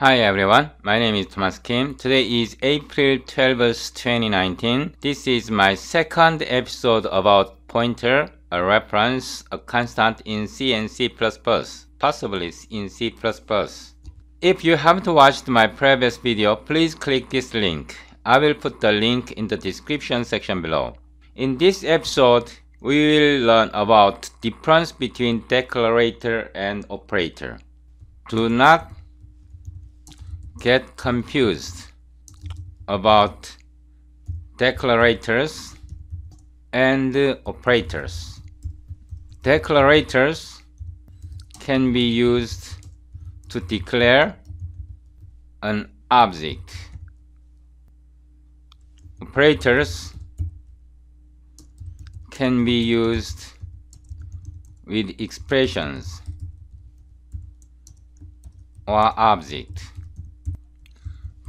Hi everyone, my name is Thomas Kim. Today is April 12th, 2019. This is my second episode about pointer, a reference, a constant in C and C++, possibly in C++. If you haven't watched my previous video, please click this link. I will put the link in the description section below. In this episode, we will learn about difference between declarator and operator. Do not get confused about declarators and operators. Declarators can be used to declare an object. Operators can be used with expressions or object.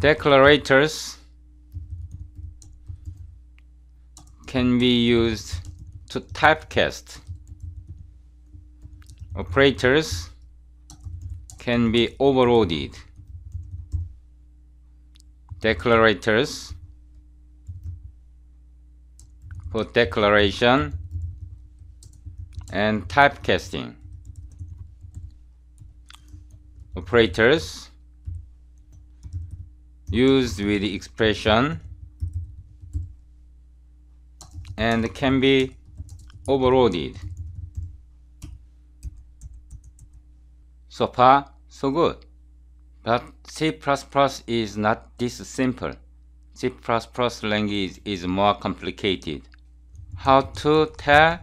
Declarators can be used to typecast. Operators can be overloaded. Declarators for declaration and typecasting. Operators used with the expression and can be overloaded. So far, so good. But C++ is not this simple. C++ language is more complicated. How to tell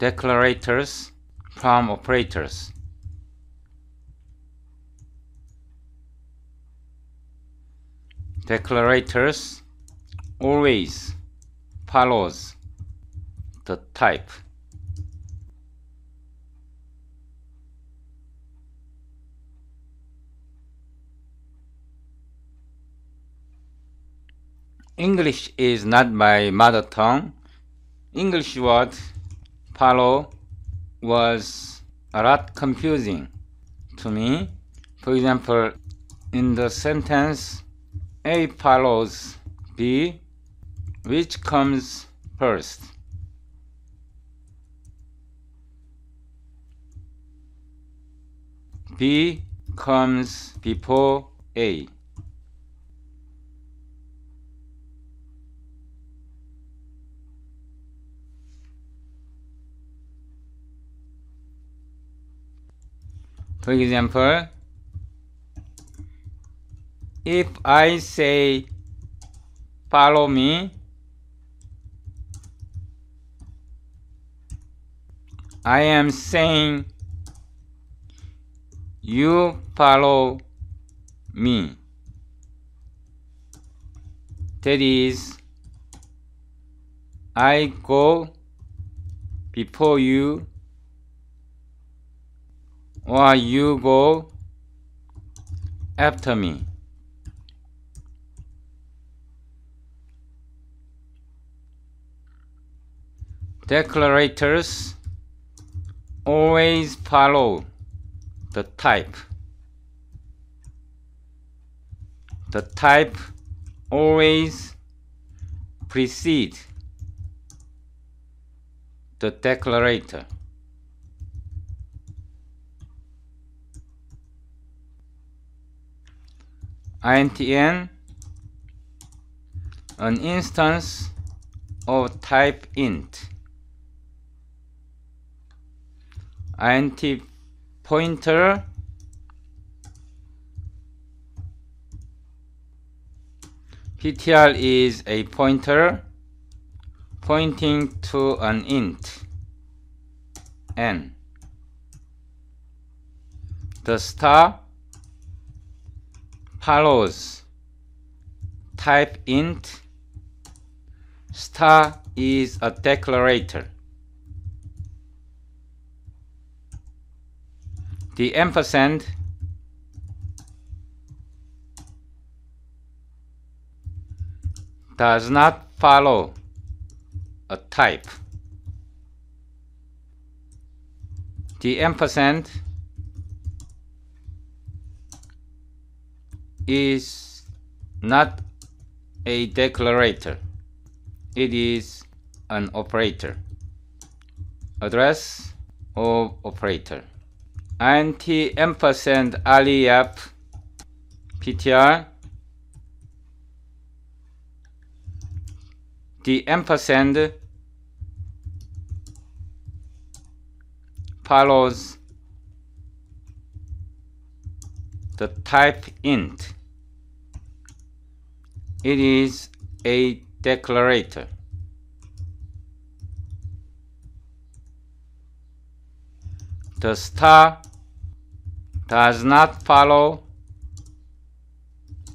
declarators from operators? Declarators always follows the type. English is not my mother tongue. English word follow was a lot confusing to me. For example, in the sentence A follows B, which comes first? B comes before A. For example, if I say follow me, I am saying you follow me. That is, I go before you, or you go after me. Declarators always follow the type. The type always precedes the declarator. INTN, an instance of type int. Int pointer ptr is a pointer pointing to an int n. The star follows type int. Star is a declarator. The ampersand does not follow a type. The ampersand is not a declarator. It is an operator. Address of operator. Int & ref ptr. The & follows the type int. It is a declarator. The star does not follow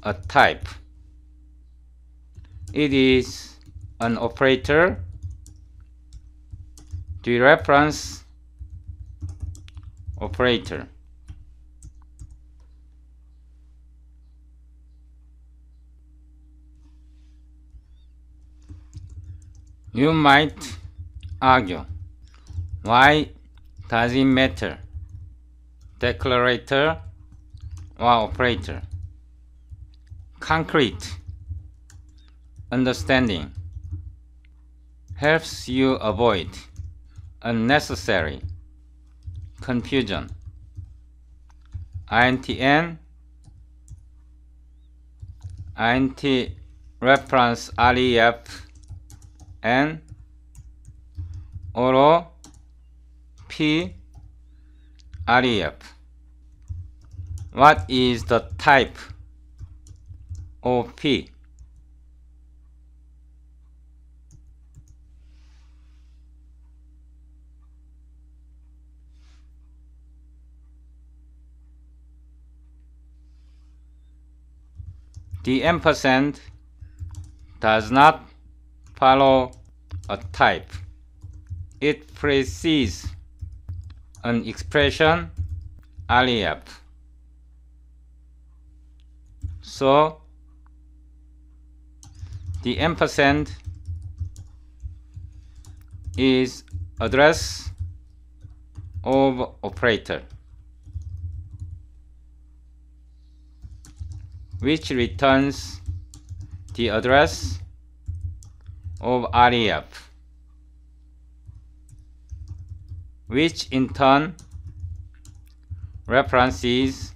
a type. It is an operator. The reference operator. You might argue, why does it matter, declarator or operator? Concrete understanding helps you avoid unnecessary confusion. Int reference ref n or p ref. What is the type of p? The & does not follow a type. It precedes an expression ref. So the & is address of operator, which returns the address of ref, which in turn references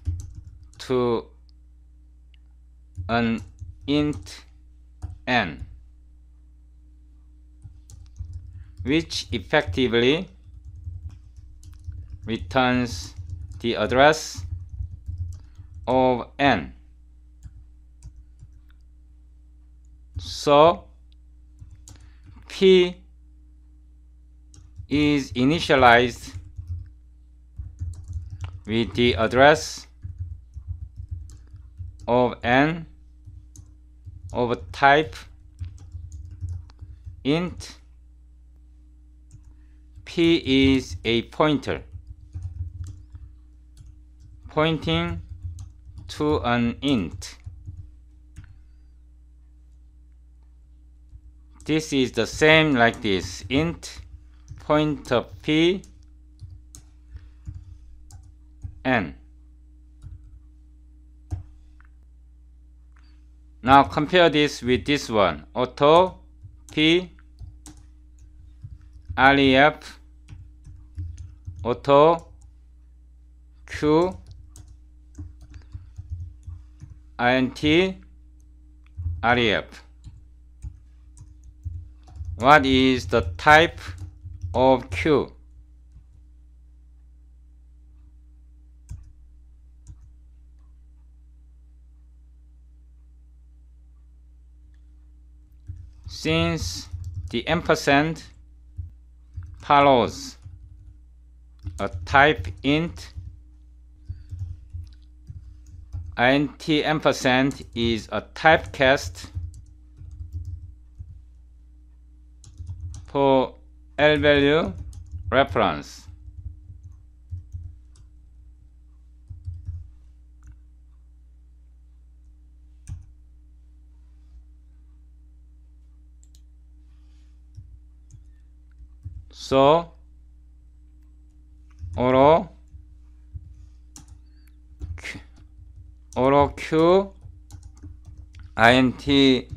to an int n, which effectively returns the address of n. So p is initialized with the address of n of type int. P is a pointer pointing to an int. This is the same like this, int pointer p n. Now compare this with this one, auto p ref auto q int ref. What is the type of Q? Since the & follows a type int, int & is a typecast for L value reference. So auto q int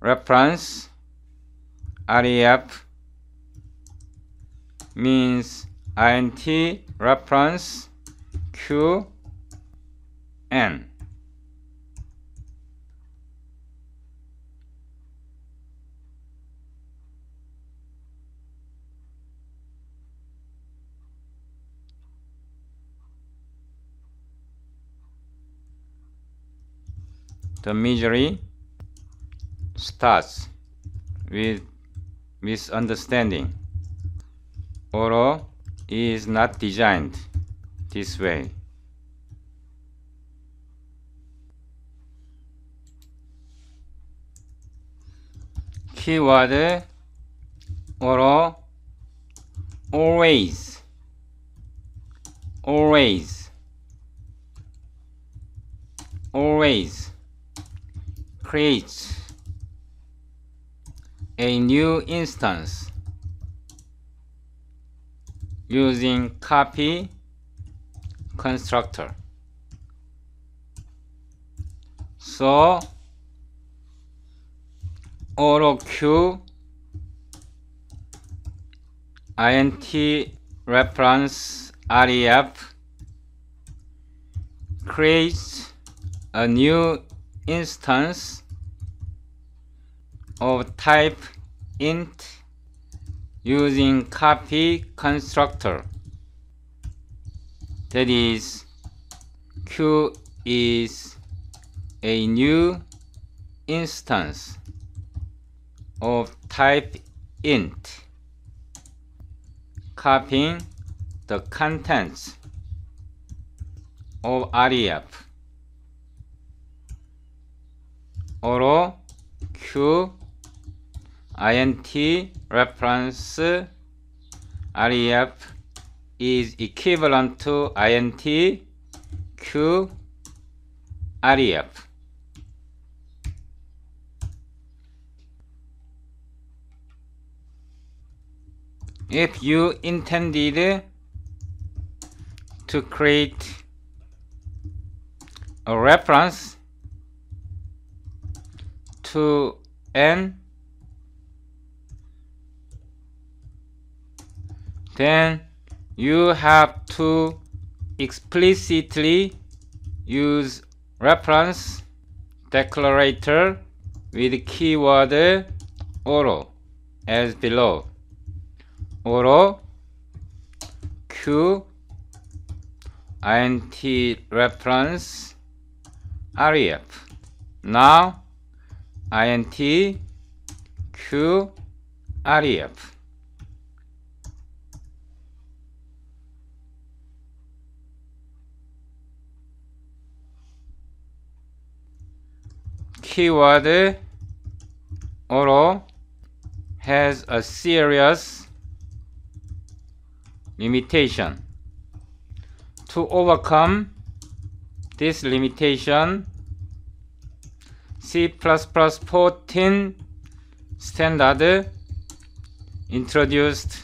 reference ref means int reference q n. The misery starts with misunderstanding. Oro is not designed this way. Keyword Oro always. Always. Always. Creates a new instance using copy constructor. So AutoQ int reference ref creates a new instance of type int using copy constructor. That is, Q is a new instance of type int, copying the contents of ref. Auto Q int reference ref is equivalent to int q ref. If you intended to create a reference to n, then you have to explicitly use reference declarator with keyword auto as below. Auto q int reference ref. Now int q ref. Keyword auto has a serious limitation. To overcome this limitation, C++ 14 standard introduced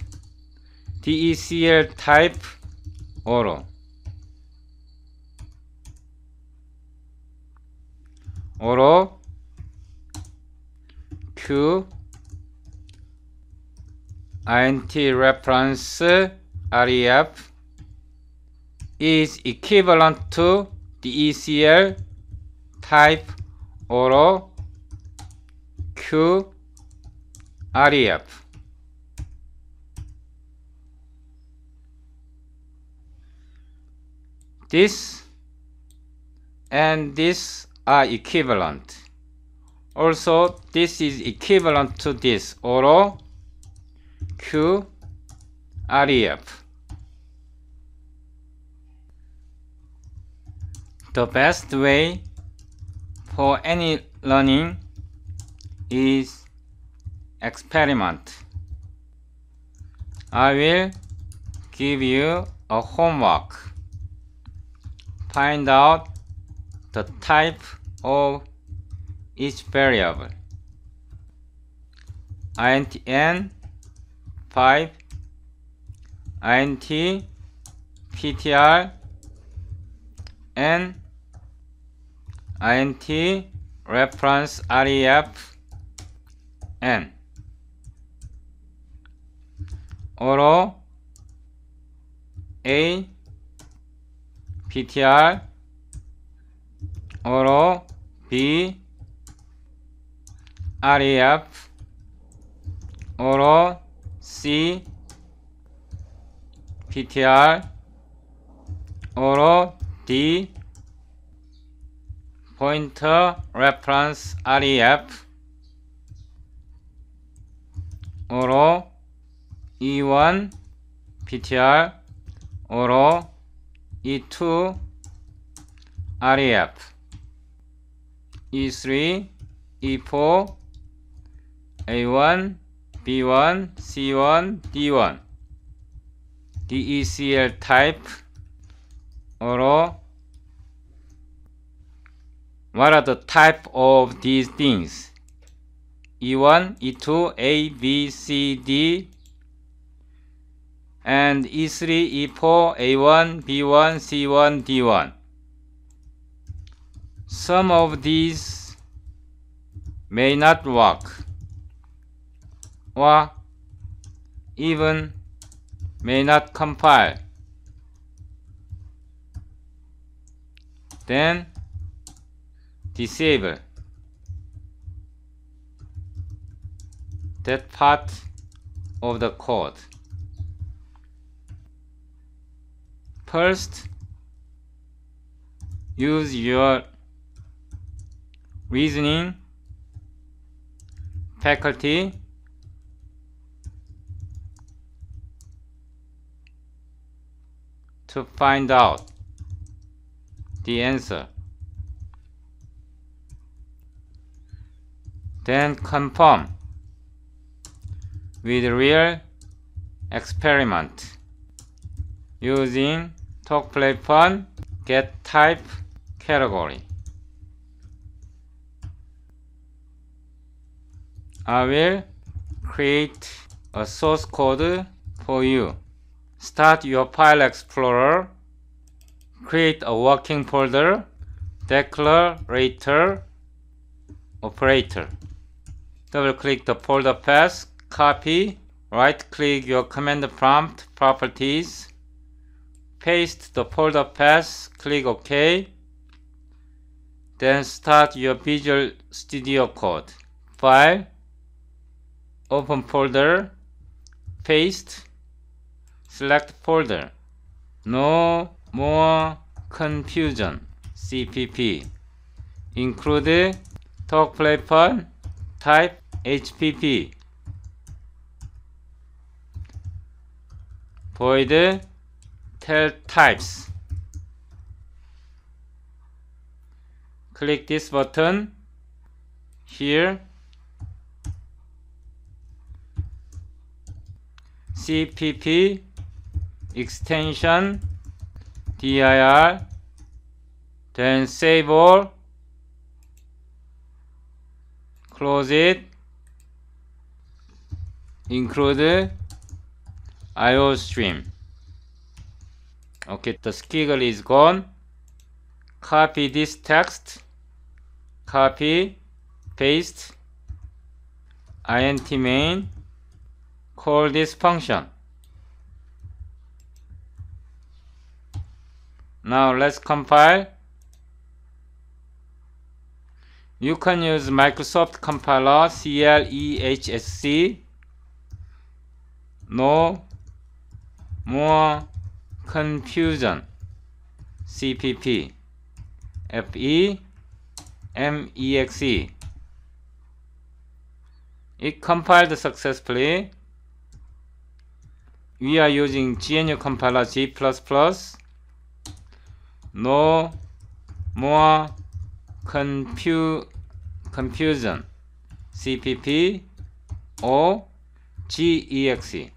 DECL type auto. Auto Q int reference ref is equivalent to the DECL type auto Q ref. This and this are equivalent. Also, this is equivalent to this auto q ref. The best way for any learning is experiment. I will give you a homework. Find out the type of each variable. Int n 5, int ptr n, int reference ref n auto a ptr auto b ref auto c ptr auto d pointer reference ref auto e1 ptr auto e2 ref e3 e4 a1 b1 c1 d1 decl type auto. What are the type of these things? E1, E2, A, B, C, D, and E3, E4, A1, B1, C1, D1. Some of these may not work or even may not compile. Then disable that part of the code. First, use your reasoning faculty to find out the answer. Then confirm with real experiment using tok_played_fun get_type_category. I will create a source code for you. Start your file explorer, create a working folder, declarator operator. Double click the folder path, copy, right click your command prompt properties, paste the folder path, click OK, then start your Visual Studio Code. File, open folder, paste, select folder. No more confusion. CPP include tok_played_fun type HPP, void tell types. Click this button here. CPP extension dir, then save all, close it, include IO stream. Okay, the squiggle is gone. Copy this text, copy, paste, int main, call this function. Now let's compile. You can use Microsoft compiler CLEHSC. No more confusion. CPP FE MEXE. It compiled successfully. We are using GNU compiler G++. No more confusion. CPP or GEXE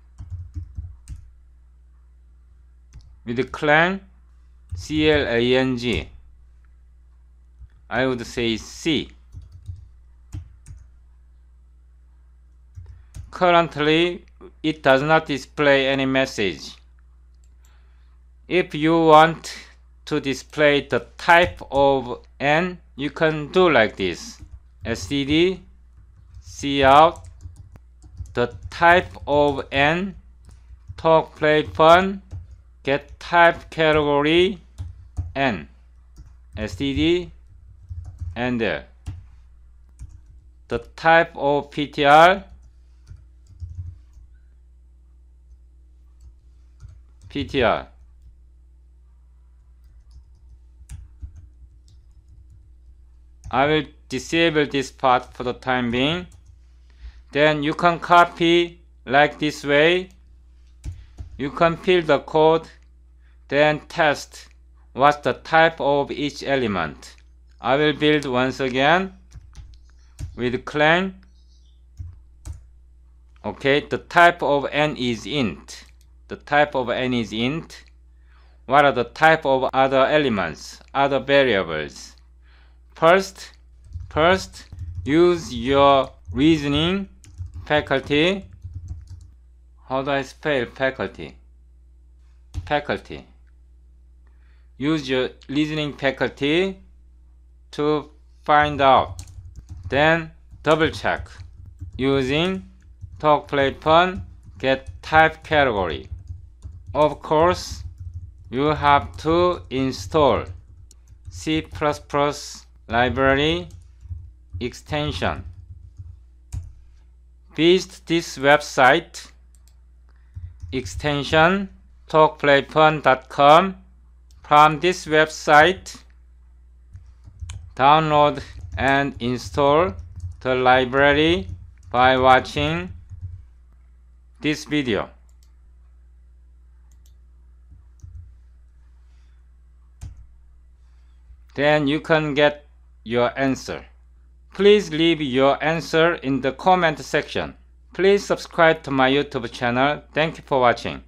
with clang clang. I would say C. Currently it does not display any message. If you want to display the type of n, you can do like this. std cout the type of n tok played fun get type category n std and there. The type of ptr I will disable this part for the time being. Then you can copy like this way. You can fill the code, then test what's the type of each element. I will build once again with clang. Okay, the type of n is int. The type of n is int. What are the type of other elements, other variables? First, use your reasoning faculty. How do I spell faculty? Faculty. Use your reasoning faculty to find out. Then double check using tok played fun get type category. Of course, you have to install C++ library extension. Visit this website extension tok_played_fun.com. From this website, download and install the library by watching this video. Then you can get your answer. Please leave your answer in the comment section. Please subscribe to my YouTube channel. Thank you for watching.